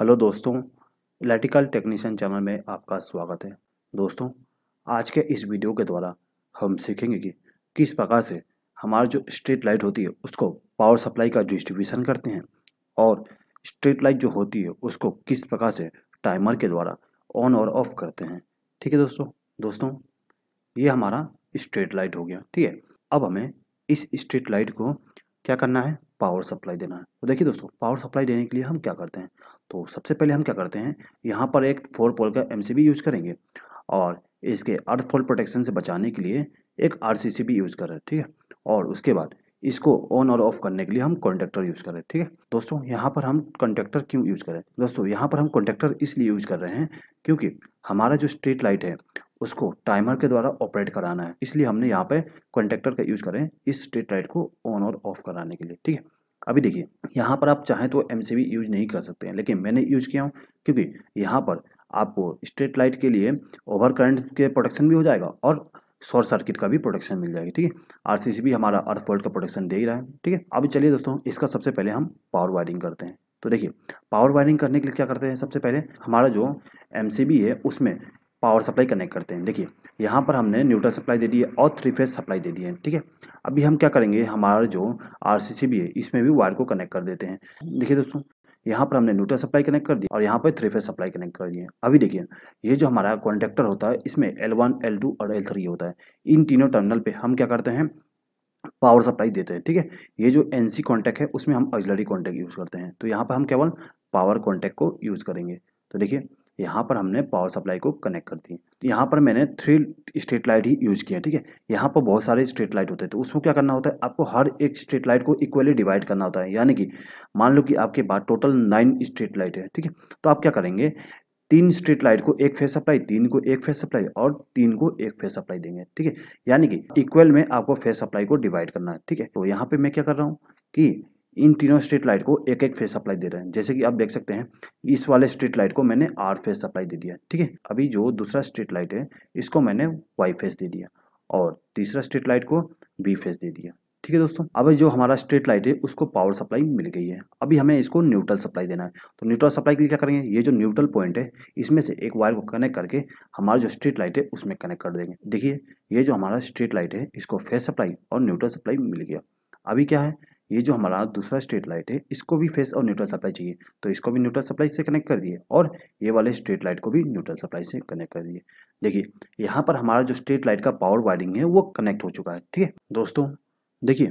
Hello दोस्तों, electrical technician channel में आपका स्वागत है। दोस्तों, आज के इस वीडियो के द्वारा हम सीखेंगे कि किस प्रकार से हमारी जो स्ट्रीट लाइट होती है उसको पावर सप्लाई का डिस्ट्रीब्यूशन करते हैं और स्ट्रीट लाइट जो होती है उसको किस प्रकार से टाइमर के द्वारा ऑन और ऑफ करते हैं। ठीक है दोस्तों, ये हमारा स्ट्रीट लाइट हो गया। ठीक है, अब हमें इस स्ट्रीट लाइट को क्या करना है, पावर सप्लाई देना है। तो देखिए दोस्तों, पावर सप्लाई देने के लिए हम क्या करते हैं, तो सबसे पहले हम क्या करते हैं, यहाँ पर एक 4 पोल का MCB यूज़ करेंगे और इसके अर्थ फॉल्ट प्रोटेक्शन से बचाने के लिए एक RCCB यूज़ कर रहे हैं। ठीक है, और उसके बाद इसको ऑन और ऑफ करने के लिए हम कॉन्टेक्टर यूज़ कर रहे हैं। ठीक है दोस्तों, यहाँ पर हम कॉन्टेक्टर क्यों यूज़ कर रहे हैं, दोस्तों यहाँ पर हम कॉन्टेक्टर इसलिए यूज़ कर रहे हैं क्योंकि हमारा जो स्ट्रीट लाइट है उसको टाइमर के द्वारा ऑपरेट कराना है, इसलिए हमने यहाँ पे कॉन्टेक्टर का यूज़ करें इस स्ट्रीट लाइट को ऑन और ऑफ कराने के लिए। ठीक है, अभी देखिए यहाँ पर आप चाहें तो MCB यूज़ नहीं कर सकते हैं, लेकिन मैंने यूज़ किया हूँ क्योंकि यहाँ पर आपको स्ट्रीट लाइट के लिए ओवर करंट के प्रोटेक्शन भी हो जाएगा और शॉर्ट सर्किट का भी प्रोटेक्शन मिल जाएगा। ठीक है, RCCB हमारा अर्थ फॉल्ट का प्रोटेक्शन दे ही रहा है। ठीक है, अभी चलिए दोस्तों, इसका सबसे पहले हम पावर वायरिंग करते हैं। तो देखिए, पावर वायरिंग करने के लिए क्या करते हैं, सबसे पहले हमारा जो MCB है उसमें पावर सप्लाई कनेक्ट करते हैं। देखिए, यहाँ पर हमने न्यूट्रल सप्लाई दे दी है और 3 फेज सप्लाई दे दी है। ठीक है, अभी हम क्या करेंगे, हमारा जो RCCB है इसमें भी वायर को कनेक्ट कर देते हैं। देखिए दोस्तों, यहाँ पर हमने न्यूट्रल सप्लाई कनेक्ट कर दी और यहाँ पर 3 फेज सप्लाई कनेक्ट कर दी है। अभी देखिए, ये जो हमारा कॉन्टेक्टर होता है इसमें L1, L2 और L3 होता है, इन तीनों टर्मिनल पर हम क्या करते हैं, पावर सप्लाई देते हैं। ठीक है, ये जो NC कॉन्टैक्ट है उसमें हम ऑक्सिलरी कॉन्टैक्ट यूज़ करते हैं, तो यहाँ पर हम केवल पावर कॉन्टैक्ट को यूज़ करेंगे। तो देखिए, यहाँ पर हमने पावर सप्लाई को कनेक्ट कर दी। तो यहाँ पर मैंने 3 स्ट्रीट लाइट ही यूज़ किया। ठीक है, यहाँ पर बहुत सारे स्ट्रीट लाइट होते हैं, तो उसको क्या करना होता है, आपको हर एक स्ट्रीट लाइट को इक्वली डिवाइड करना होता है। यानी कि मान लो कि आपके पास टोटल 9 स्ट्रीट लाइट है। ठीक है, तो आप क्या करेंगे, 3 स्ट्रीट लाइट को 1 फेज सप्लाई, 3 को 1 फेज सप्लाई और 3 को 1 फेज सप्लाई देंगे। ठीक है, यानी कि इक्वल में आपको फेज सप्लाई को डिवाइड करना है। ठीक है, तो यहाँ पर मैं क्या कर रहा हूँ कि इन तीनों स्ट्रीट लाइट को 1 फेज सप्लाई दे रहे हैं। जैसे कि आप देख सकते हैं, इस वाले स्ट्रीट लाइट को मैंने 8 फेज सप्लाई दे दिया। ठीक है, अभी जो दूसरा स्ट्रीट लाइट है इसको मैंने Y फेज दे दिया और तीसरा स्ट्रीट लाइट को B फेज दे दिया। ठीक है दोस्तों, अभी जो हमारा स्ट्रीट लाइट है उसको पावर सप्लाई मिल गई है। अभी हमें इसको न्यूट्रल सप्लाई देना है, तो न्यूट्रल सप्लाई के लिए क्या करेंगे, ये जो न्यूट्रल पॉइंट है इसमें से एक वायर को कनेक्ट करके हमारा जो स्ट्रीट लाइट है उसमें कनेक्ट कर देंगे। देखिए, ये जो हमारा स्ट्रीट लाइट है इसको फेज सप्लाई और न्यूट्रल सप्लाई मिल गया। अभी क्या है, ये जो हमारा दूसरा स्ट्रीट लाइट है इसको भी फेज और न्यूट्रल सप्लाई चाहिए, तो इसको भी न्यूट्रल सप्लाई से कनेक्ट कर दिए और ये वाले स्ट्रीट लाइट को भी न्यूट्रल सप्लाई से कनेक्ट कर दिए। देखिए, यहाँ पर हमारा जो स्ट्रीट लाइट का पावर वायरिंग है वो कनेक्ट हो चुका है। ठीक है दोस्तों, देखिए,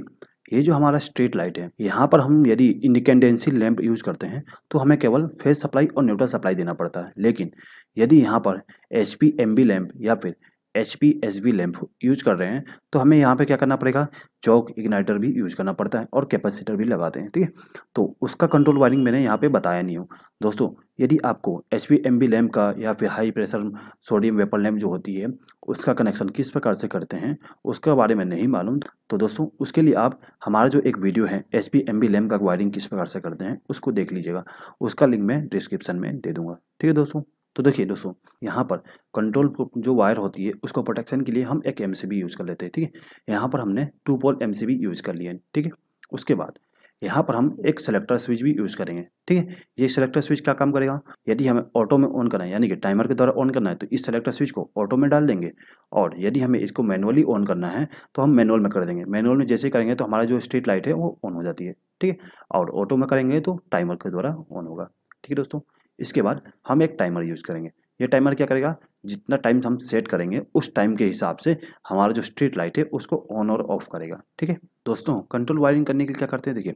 ये जो हमारा स्ट्रीट लाइट है यहाँ पर हम यदि इंडिकेंडेंसी लैंप यूज़ करते हैं तो हमें केवल फेज सप्लाई और न्यूट्रल सप्लाई देना पड़ता है, लेकिन यदि यहाँ पर HPMV लैंप या फिर HPSV लैंप यूज कर रहे हैं तो हमें यहाँ पे क्या करना पड़ेगा, चौक इग्नाइटर भी यूज करना पड़ता है और कैपेसिटर भी लगाते हैं। ठीक है, तो उसका कंट्रोल वायरिंग मैंने यहाँ पे बताया नहीं हूँ। दोस्तों, यदि आपको HPMV लैंप का या फिर high pressure sodium vapour lamp जो होती है उसका कनेक्शन किस प्रकार से करते हैं उसका बारे में नहीं मालूम, तो दोस्तों उसके लिए आप हमारा जो एक वीडियो है HPMV लैंप का वायरिंग किस प्रकार से करते हैं उसको देख लीजिएगा, उसका लिंक मैं डिस्क्रिप्शन में दे दूँगा। ठीक है दोस्तों, तो देखिए दोस्तों, यहाँ पर कंट्रोल जो वायर होती है उसको प्रोटेक्शन के लिए हम एक MCB यूज़ कर लेते हैं। ठीक है, यहाँ पर हमने 2 पोल MCB यूज़ कर लिए। ठीक है, उसके बाद यहाँ पर हम एक सेलेक्टर स्विच भी यूज़ करेंगे। ठीक है, ये सेलेक्टर स्विच क्या काम करेगा, यदि हमें ऑटो में ऑन करना है यानी कि टाइमर के द्वारा ऑन करना है तो इस सेलेक्टर स्विच को ऑटो में डाल देंगे, और यदि हमें इसको मैनुअली ऑन करना है तो हम मैनुअल में कर देंगे। मैनुअल में जैसे करेंगे तो हमारा जो स्ट्रीट लाइट है वो ऑन हो जाती है। ठीक है, और ऑटो में करेंगे तो टाइमर के द्वारा ऑन होगा। ठीक है दोस्तों, इसके बाद हम एक टाइमर यूज़ करेंगे। ये टाइमर क्या करेगा, जितना टाइम हम सेट करेंगे उस टाइम के हिसाब से हमारा जो स्ट्रीट लाइट है उसको ऑन और ऑफ करेगा। ठीक है दोस्तों, कंट्रोल वायरिंग करने के लिए क्या करते हैं, देखिए,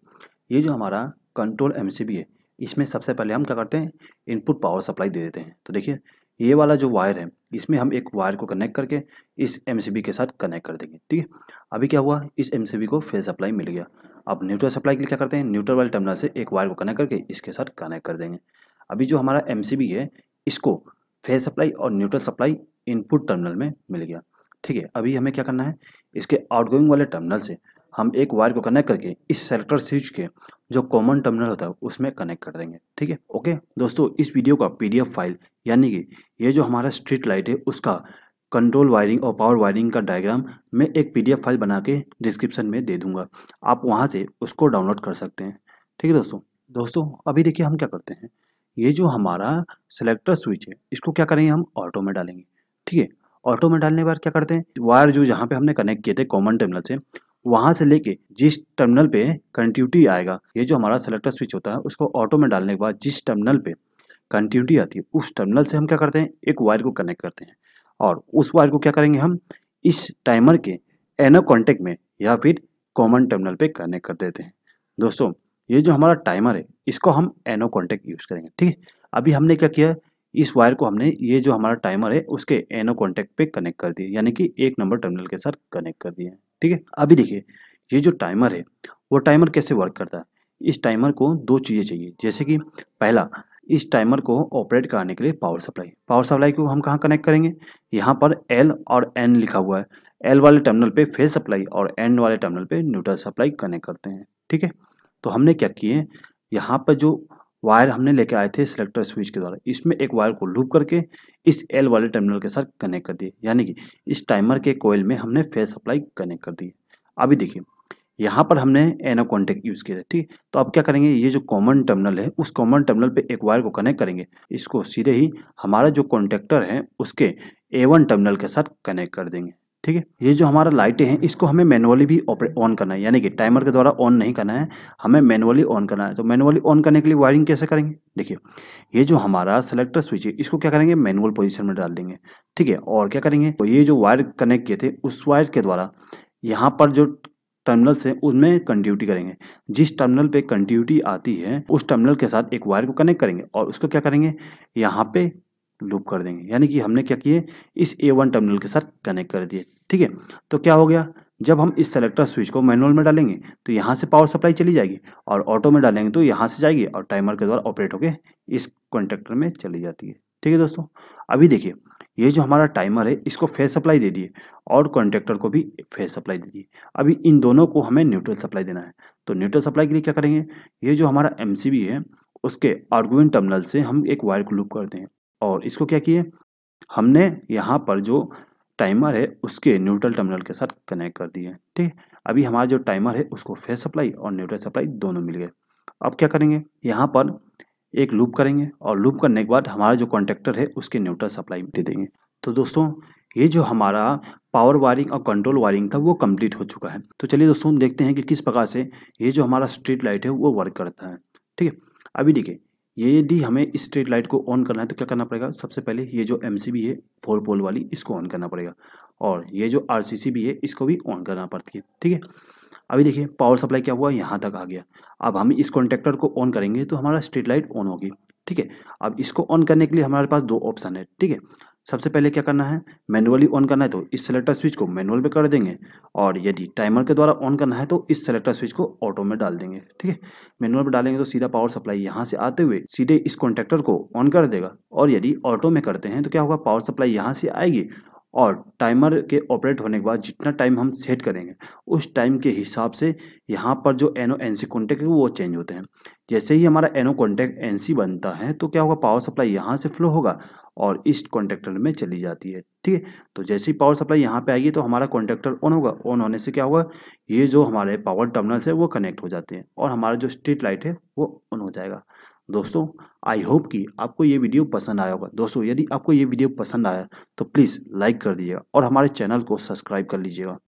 ये जो हमारा कंट्रोल MCB है इसमें सबसे पहले हम क्या करते हैं, इनपुट पावर सप्लाई दे देते हैं। तो देखिए, ये वाला जो वायर है इसमें हम एक वायर को कनेक्ट करके इस MCB के साथ कनेक्ट कर देंगे। ठीक है, अभी क्या हुआ, इस MCB को फेज सप्लाई मिल गया। अब न्यूट्रल सप्लाई के लिए क्या करते हैं, न्यूट्रल वाले टर्मिनल से एक वायर को कनेक्ट करके इसके साथ कनेक्ट कर देंगे। अभी जो हमारा MCB है इसको फेज सप्लाई और न्यूट्रल सप्लाई इनपुट टर्मिनल में मिल गया। ठीक है, अभी हमें क्या करना है, इसके आउटगोइंग वाले टर्मिनल से हम एक वायर को कनेक्ट करके इस सेलेक्टर स्विच के जो कॉमन टर्मिनल होता है उसमें कनेक्ट कर देंगे। ठीक है, ओके दोस्तों, इस वीडियो का PDF फाइल यानी कि ये जो हमारा स्ट्रीट लाइट है उसका कंट्रोल वायरिंग और पावर वायरिंग का डायग्राम मैं एक PDF फाइल बना के डिस्क्रिप्शन में दे दूँगा, आप वहाँ से उसको डाउनलोड कर सकते हैं। ठीक है दोस्तों, अभी देखिए हम क्या करते हैं, ये जो हमारा सिलेक्टर स्विच है इसको क्या करेंगे हम ऑटो में डालेंगे। ठीक है, ऑटो में डालने के बाद क्या करते हैं, वायर जो जहाँ पे हमने कनेक्ट किए थे कॉमन टर्मिनल से, वहाँ से लेके जिस टर्मिनल पे कंटिन्यूटी आएगा, ये जो हमारा सिलेक्टर स्विच होता है उसको ऑटो में डालने के बाद जिस टर्मिनल पे कंटिन्यूटी आती है उस टर्मिनल से हम क्या करते हैं एक वायर को कनेक्ट करते हैं और उस वायर को क्या करेंगे हम इस टाइमर के एनओ कॉन्टेक्ट में या फिर कॉमन टर्मिनल पे कनेक्ट कर देते हैं। दोस्तों ये जो हमारा टाइमर है इसको हम एनओ कॉन्टेक्ट यूज़ करेंगे। ठीक है, अभी हमने क्या किया, इस वायर को हमने ये जो हमारा टाइमर है उसके एनओ कॉन्टेक्ट पे कनेक्ट कर दिए, यानी कि एक नंबर टर्मिनल के साथ कनेक्ट कर दिए। ठीक है, अभी देखिए ये जो टाइमर है वो टाइमर कैसे वर्क करता है। इस टाइमर को दो चीज़ें चाहिए, जैसे कि पहला इस टाइमर को ऑपरेट कराने के लिए पावर सप्लाई। पावर सप्लाई को हम कहाँ कनेक्ट करेंगे, यहाँ पर एल और एन लिखा हुआ है, एल वाले टर्मिनल पे फेज सप्लाई और एन वाले टर्मिनल पे न्यूट्रल सप्लाई कनेक्ट करते हैं। ठीक है, तो हमने क्या किए, यहाँ पर जो वायर हमने लेके आए थे सिलेक्टर स्विच के द्वारा, इसमें एक वायर को लूप करके इस एल वाले टर्मिनल के साथ कनेक्ट कर दिए, यानी कि इस टाइमर के कोयल में हमने फेज सप्लाई कनेक्ट कर दी। अभी देखिए यहाँ पर हमने एनओ कॉन्टेक्ट यूज़ किया है। ठीक है, तो अब क्या करेंगे, ये जो कॉमन टर्मिनल है उस कॉमन टर्मिनल पे एक वायर को कनेक्ट करेंगे, इसको सीधे ही हमारा जो कॉन्टेक्टर है उसके A1 टर्मिनल के साथ कनेक्ट कर देंगे। ठीक है, ये जो हमारा लाइटें हैं इसको हमें मैनुअली भी ऑन करना है, यानी कि टाइमर के द्वारा ऑन नहीं करना है, हमें मैनुअली ऑन करना है। तो मैनुअली ऑन करने के लिए वायरिंग कैसे करेंगे, देखिए ये जो हमारा सिलेक्टर स्विच है इसको क्या करेंगे मैनुअल पोजीशन में डाल देंगे। ठीक है, और क्या करेंगे, तो ये जो वायर कनेक्ट किए थे उस वायर के द्वारा यहाँ पर जो टर्मिनल से उनमें कंटिन्यूटी करेंगे, जिस टर्मिनल पे कंटिन्यूटी आती है उस टर्मिनल के साथ एक वायर को कनेक्ट करेंगे और उसको क्या करेंगे यहाँ पे लूप कर देंगे, यानी कि हमने क्या किए इस A1 टर्मिनल के साथ कनेक्ट कर दिए। ठीक है, तो क्या हो गया, जब हम इस सेलेक्टर स्विच को मैनुअल में डालेंगे तो यहाँ से पावर सप्लाई चली जाएगी और ऑटो में डालेंगे तो यहाँ से जाएगी और टाइमर के द्वारा ऑपरेट होकर इस कॉन्टेक्टर में चली जाती है। ठीक है दोस्तों, अभी देखिए ये जो हमारा टाइमर है इसको फेज सप्लाई दे दिए और कॉन्टेक्टर को भी फेज सप्लाई दे दिए। अभी इन दोनों को हमें न्यूट्रल सप्लाई देना है, तो न्यूट्रल सप्लाई के लिए क्या करेंगे, ये जो हमारा MCB है उसके आउटगोइंग टर्मिनल से हम एक वायर को लूप करते हैं और इसको क्या किए हमने यहाँ पर जो टाइमर है उसके न्यूट्रल टर्मिनल के साथ कनेक्ट कर दिए। ठीक है, अभी हमारा जो टाइमर है उसको फेज सप्लाई और न्यूट्रल सप्लाई दोनों मिल गए। अब क्या करेंगे, यहाँ पर एक लूप करेंगे और लूप करने के बाद हमारा जो कॉन्टेक्टर है उसके न्यूट्रल सप्लाई दे देंगे। तो दोस्तों ये जो हमारा पावर वायरिंग और कंट्रोल वायरिंग था वो कंप्लीट हो चुका है। तो चलिए दोस्तों देखते हैं कि किस प्रकार से ये जो हमारा स्ट्रीट लाइट है वो वर्क करता है। ठीक है, अभी देखिए यदि हमें इस स्ट्रीट लाइट को ऑन करना है तो क्या करना पड़ेगा, सबसे पहले ये जो MCB है 4 पोल वाली इसको ऑन करना पड़ेगा और ये जो RCCB है इसको भी ऑन करना पड़ती है। ठीक है, अभी देखिए पावर सप्लाई क्या हुआ यहाँ तक आ गया, अब हम इस कॉन्टेक्टर को ऑन करेंगे तो हमारा स्ट्रीट लाइट ऑन होगी। ठीक है, अब इसको ऑन करने के लिए हमारे पास 2 ऑप्शन है। ठीक है, सबसे पहले क्या करना है, मैनुअली ऑन करना है तो इस सेलेक्टर स्विच को मैनुअल पे कर देंगे और यदि टाइमर के द्वारा ऑन करना है तो इस सेलेक्टर स्विच को ऑटो में डाल देंगे। ठीक है, मैनुअल पे डालेंगे तो सीधा पावर सप्लाई यहाँ से आते हुए सीधे इस कॉन्टेक्टर को ऑन कर देगा और यदि ऑटो में करते हैं तो क्या होगा, पावर सप्लाई यहाँ से आएगी और टाइमर के ऑपरेट होने के बाद जितना टाइम हम सेट करेंगे उस टाइम के हिसाब से यहाँ पर जो NO NC कॉन्टेक्ट है वो चेंज होते हैं। जैसे ही हमारा NO कॉन्टेक्ट NC बनता है तो क्या होगा, पावर सप्लाई यहाँ से फ्लो होगा और इस कॉन्टेक्टर में चली जाती है। ठीक है, तो जैसे ही पावर सप्लाई यहाँ पे आएगी तो हमारा कॉन्टेक्टर ऑन होगा, ऑन होने से क्या होगा, ये जो हमारे पावर टर्मिनल्स है वो कनेक्ट हो जाते हैं और हमारा जो स्ट्रीट लाइट है वो ऑन हो जाएगा। दोस्तों आई होप कि आपको ये वीडियो पसंद आया होगा। दोस्तों यदि आपको ये वीडियो पसंद आया तो प्लीज़ लाइक कर दीजिएगा और हमारे चैनल को सब्सक्राइब कर लीजिएगा।